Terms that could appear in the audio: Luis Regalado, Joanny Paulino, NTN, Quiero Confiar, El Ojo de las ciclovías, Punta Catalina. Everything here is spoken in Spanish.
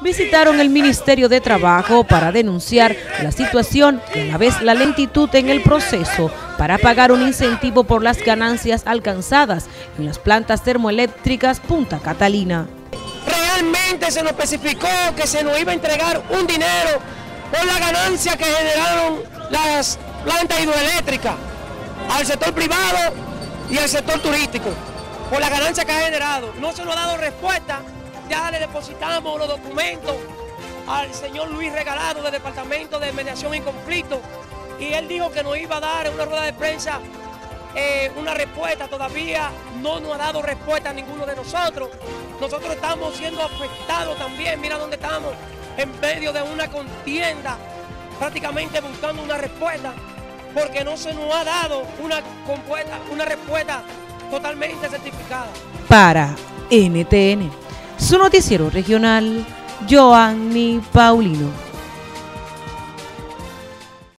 visitaron el Ministerio de Trabajo para denunciar la situación y a la vez la lentitud en el proceso para pagar un incentivo por las ganancias alcanzadas en las plantas termoeléctricas Punta Catalina. Realmente se nos especificó que se nos iba a entregar un dinero por la ganancia que generaron las plantas hidroeléctricas al sector privado y al sector turístico, por la ganancia que ha generado. No se nos ha dado respuesta. Ya le depositamos los documentos al señor Luis Regalado del Departamento de Mediación y Conflicto, y él dijo que nos iba a dar en una rueda de prensa una respuesta. Todavía no nos ha dado respuesta a ninguno de nosotros. Nosotros estamos siendo afectados también. Mira dónde estamos, en medio de una contienda, prácticamente buscando una respuesta, porque no se nos ha dado una respuesta totalmente certificada. Para NTN, su noticiero regional, Joanny Paulino.